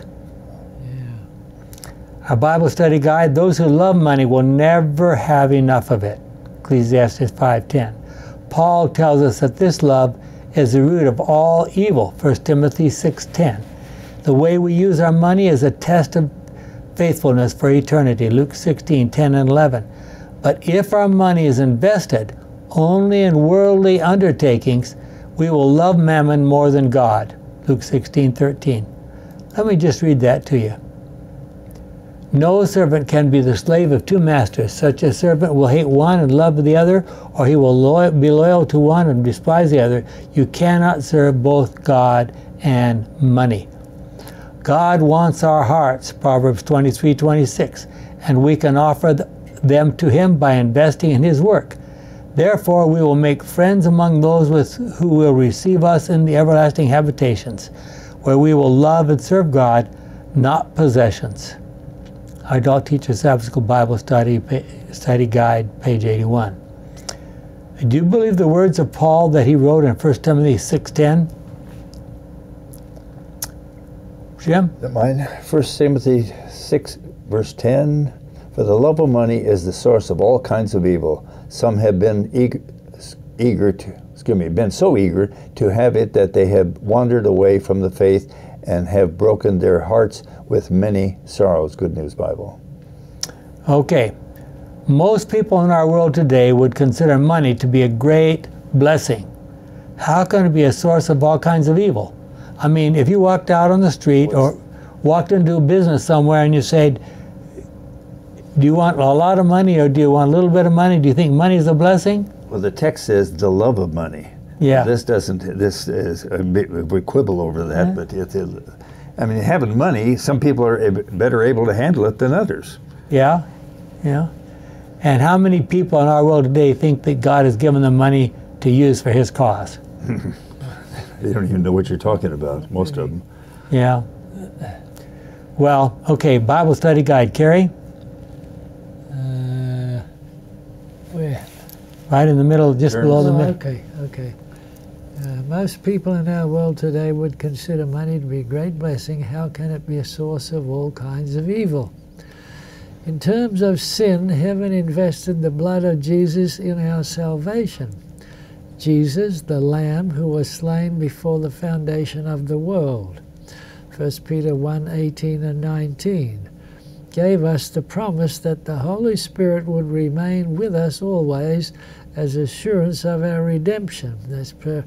Yeah. Our Bible study guide, those who love money will never have enough of it. Ecclesiastes five ten. Paul tells us that this love is the root of all evil. First Timothy six ten. The way we use our money is a test of faithfulness for eternity. Luke sixteen ten and eleven. But if our money is invested only in worldly undertakings, we will love mammon more than God. Luke sixteen thirteen. Let me just read that to you. No servant can be the slave of two masters. Such a servant will hate one and love the other, or he will lo- be loyal to one and despise the other. You cannot serve both God and money. God wants our hearts, Proverbs twenty-three twenty-six, and we can offer th- them to Him by investing in His work. Therefore we will make friends among those with, who will receive us in the everlasting habitations, where we will love and serve God, not possessions. Adult Teachers' Sabbath School Bible Study, Study Guide, page eighty-one. Do you believe the words of Paul that he wrote in First Timothy six ten? Jim? Is that mine? First Timothy six, verse ten. For the love of money is the source of all kinds of evil. Some have been eager, eager to, excuse me, been so eager to have it that they have wandered away from the faith and have broken their hearts with many sorrows. Good News Bible. Okay. Most people in our world today would consider money to be a great blessing. How can it be a source of all kinds of evil? I mean, if you walked out on the street What's... or walked into a business somewhere and you said, do you want a lot of money or do you want a little bit of money? Do you think money is a blessing? Well, the text says the love of money. Yeah. This doesn't, this is, we quibble over that, yeah. but it, it, I mean, having money, some people are better able to handle it than others. Yeah, yeah. And how many people in our world today think that God has given them money to use for His cause? They don't even know what you're talking about, most of them. Yeah. Well, okay, Bible study guide, Carrie? Right in the middle, just below the middle. Okay, okay. Uh, most people in our world today would consider money to be a great blessing. How can it be a source of all kinds of evil? In terms of sin, heaven invested the blood of Jesus in our salvation. Jesus, the Lamb, who was slain before the foundation of the world, First Peter one, eighteen and nineteen, gave us the promise that the Holy Spirit would remain with us always as assurance of our redemption. That's per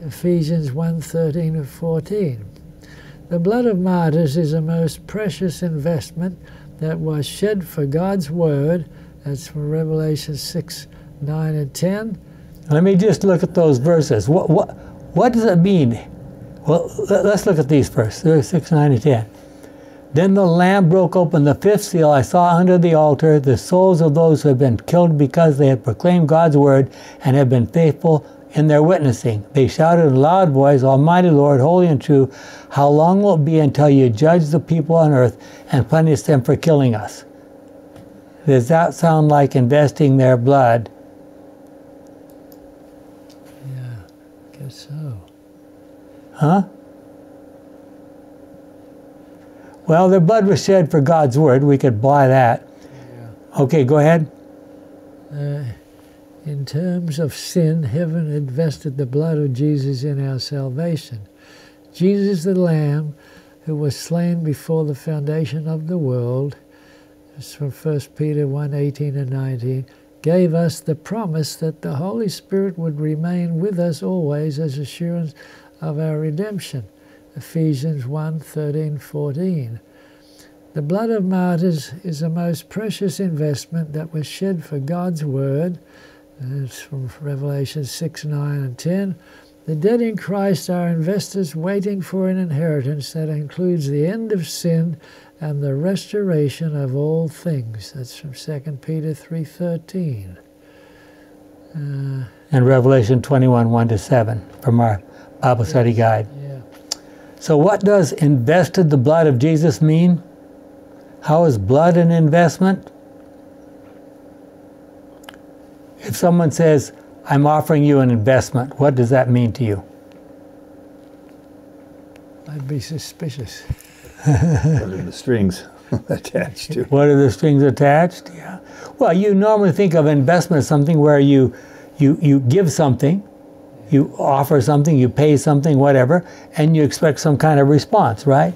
Ephesians one, thirteen and fourteen. The blood of martyrs is a most precious investment that was shed for God's Word. That's from Revelation six, nine and ten. Let me just look at those verses. What, what, what does it mean? Well, let's look at these first, six, nine and ten. Then the Lamb broke open the fifth seal. I saw under the altar the souls of those who had been killed because they had proclaimed God's word and had been faithful in their witnessing. They shouted in a loud voice, Almighty Lord, holy and true, how long will it be until you judge the people on earth and punish them for killing us? Does that sound like investing their blood? Yeah, I guess so. Huh? Well, their blood was shed for God's word. We could buy that. Yeah. Okay, go ahead. Uh, in terms of sin, heaven invested the blood of Jesus in our salvation. Jesus the Lamb, who was slain before the foundation of the world, it's from First Peter one, eighteen and nineteen, gave us the promise that the Holy Spirit would remain with us always as assurance of our redemption. Ephesians one, thirteen, fourteen. The blood of martyrs is a most precious investment that was shed for God's word. It's from Revelation six, nine, and ten. The dead in Christ are investors waiting for an inheritance that includes the end of sin and the restoration of all things. That's from Second Peter three, thirteen. Uh, and Revelation twenty-one, one to seven from our Bible Study Guide. So what does invested the blood of Jesus mean? How is blood an investment? If someone says, I'm offering you an investment, what does that mean to you? I'd be suspicious. What are the strings attached to? What are the strings attached? Yeah. Well, you normally think of investment as something where you, you, you give something. You offer something, you pay something, whatever, and you expect some kind of response, right?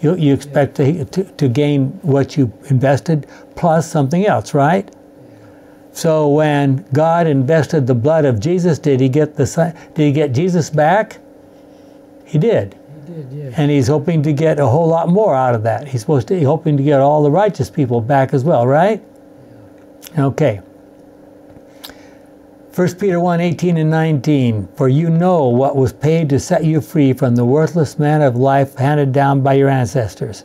You, you expect yeah. to, to, to gain what you invested plus something else, right? Yeah. So when God invested the blood of Jesus, did he get the did he get Jesus back? He did. He did, yeah. And he's hoping to get a whole lot more out of that. He's supposed to he's hoping to get all the righteous people back as well, right? Yeah. Okay. First Peter one, eighteen and nineteen, for you know what was paid to set you free from the worthless manner of life handed down by your ancestors.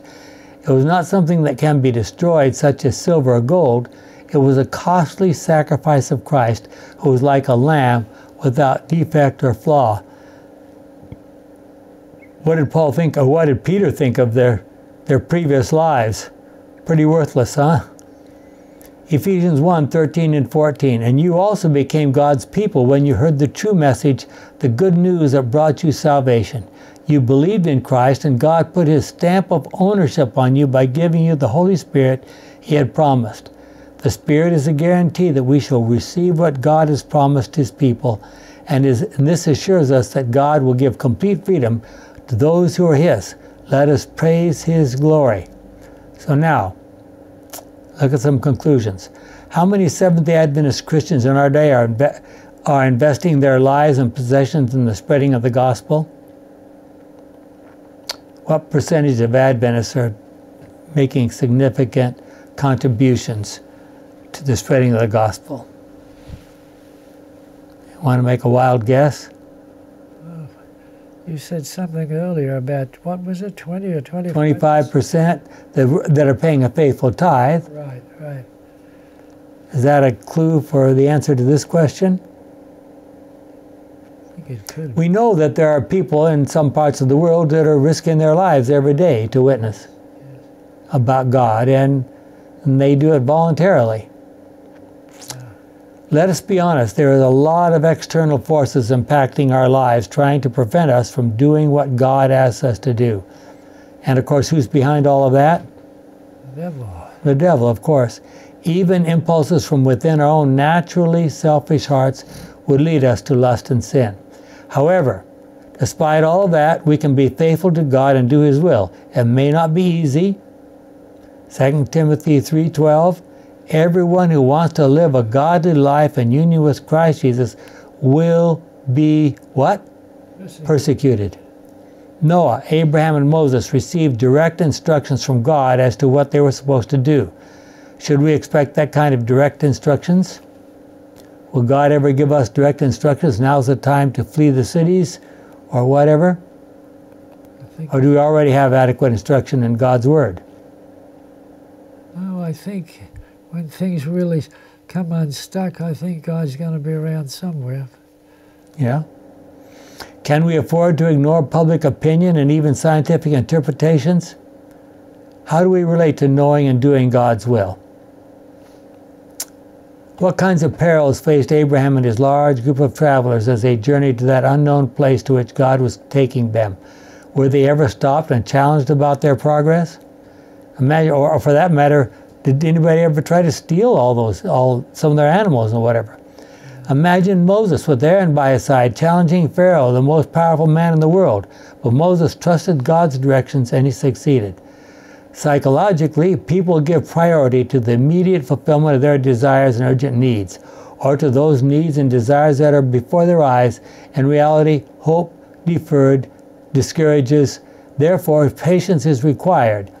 It was not something that can be destroyed, such as silver or gold. It was a costly sacrifice of Christ, who was like a lamb without defect or flaw. What did Paul think, or what did Peter think of their, their previous lives? Pretty worthless, huh? Ephesians one, thirteen and fourteen, and you also became God's people when you heard the true message, the good news that brought you salvation. You believed in Christ, and God put his stamp of ownership on you by giving you the Holy Spirit he had promised. The Spirit is a guarantee that we shall receive what God has promised his people, and, is, and this assures us that God will give complete freedom to those who are his. Let us praise his glory. So now, look at some conclusions. How many Seventh-day Adventist Christians in our day are, inve are investing their lives and possessions in the spreading of the gospel? What percentage of Adventists are making significant contributions to the spreading of the gospel? Want to make a wild guess? You said something earlier about, what was it, twenty or twenty-five percent? twenty-five percent that, that are paying a faithful tithe. Right, right. Is that a clue for the answer to this question? I think it could. We know that there are people in some parts of the world that are risking their lives every day to witness yes. about God, and, and they do it voluntarily. Yeah. Let us be honest, there is a lot of external forces impacting our lives, trying to prevent us from doing what God asks us to do. And of course, who's behind all of that? The devil. The devil, of course. Even impulses from within our own naturally selfish hearts would lead us to lust and sin. However, despite all that, we can be faithful to God and do His will. It may not be easy. Second Timothy three twelve, everyone who wants to live a godly life in union with Christ Jesus will be what? Persecuted. Persecuted. Noah, Abraham, and Moses received direct instructions from God as to what they were supposed to do. Should we expect that kind of direct instructions? Will God ever give us direct instructions? Now's the time to flee the cities or whatever? Or do we already have adequate instruction in God's Word? No, I think when things really come unstuck, I think God's going to be around somewhere. Yeah. Can we afford to ignore public opinion and even scientific interpretations? How do we relate to knowing and doing God's will? What kinds of perils faced Abraham and his large group of travelers as they journeyed to that unknown place to which God was taking them? Were they ever stopped and challenged about their progress? Imagine, or, or for that matter, did anybody ever try to steal all those, all some of their animals or whatever? Imagine Moses with Aaron by his side, challenging Pharaoh, the most powerful man in the world. But Moses trusted God's directions and he succeeded. Psychologically, people give priority to the immediate fulfillment of their desires and urgent needs, or to those needs and desires that are before their eyes. In reality, hope deferred discourages. Therefore, patience is required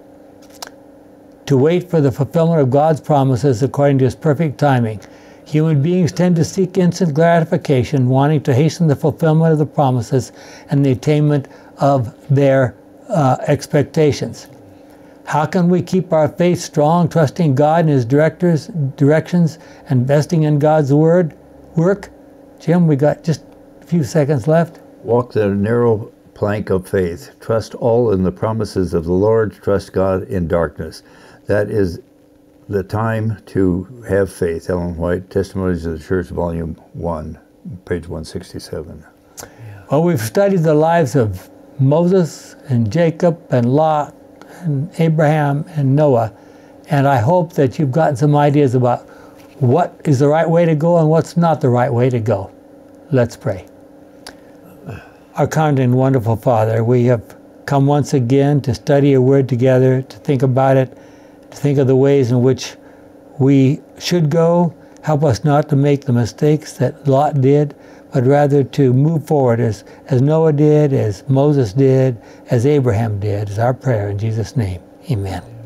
to wait for the fulfillment of God's promises according to His perfect timing. Human beings tend to seek instant gratification, wanting to hasten the fulfillment of the promises and the attainment of their uh, expectations. How can we keep our faith strong, trusting God and His directors, directions, investing in God's word work? Jim, we got just a few seconds left. Walk the narrow plank of faith. Trust all in the promises of the Lord. Trust God in darkness. That is the time to have faith. Ellen White, Testimonies of the Church, Volume one, page one sixty-seven. Well, we've studied the lives of Moses and Jacob and Lot and Abraham and Noah, and I hope that you've gotten some ideas about what is the right way to go and what's not the right way to go. Let's pray. Our kind and wonderful Father, we have come once again to study your word together, to think about it, to think of the ways in which we should go. Help us not to make the mistakes that Lot did, but rather to move forward as, as Noah did, as Moses did, as Abraham did, is our prayer in Jesus' name. Amen.